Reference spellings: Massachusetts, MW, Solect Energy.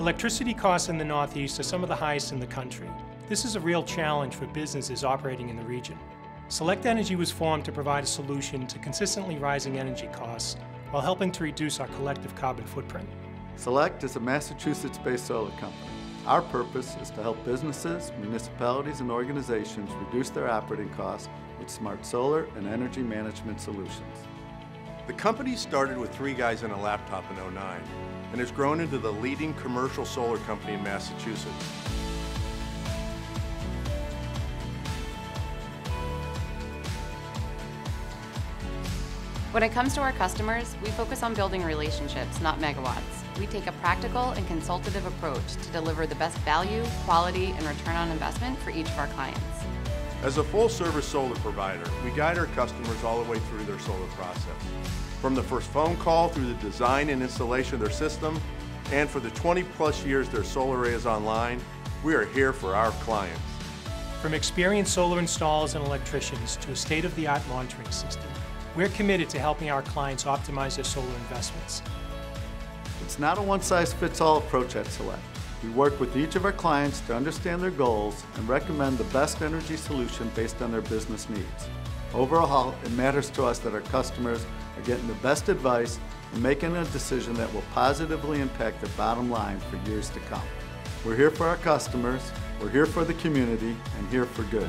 Electricity costs in the Northeast are some of the highest in the country. This is a real challenge for businesses operating in the region. Solect Energy was formed to provide a solution to consistently rising energy costs while helping to reduce our collective carbon footprint. Solect is a Massachusetts-based solar company. Our purpose is to help businesses, municipalities, and organizations reduce their operating costs with smart solar and energy management solutions. The company started with three guys and a laptop in '09 and has grown into the leading commercial solar company in Massachusetts. When it comes to our customers, we focus on building relationships, not megawatts. We take a practical and consultative approach to deliver the best value, quality, and return on investment for each of our clients. As a full-service solar provider, we guide our customers all the way through their solar process, from the first phone call through the design and installation of their system, and for the 20-plus years their solar array is online, we are here for our clients. From experienced solar installers and electricians to a state-of-the-art monitoring system, we're committed to helping our clients optimize their solar investments. It's not a one-size-fits-all approach at Solect. We work with each of our clients to understand their goals and recommend the best energy solution based on their business needs. Overall, it matters to us that our customers are getting the best advice and making a decision that will positively impact their bottom line for years to come. We're here for our customers, we're here for the community, and here for good.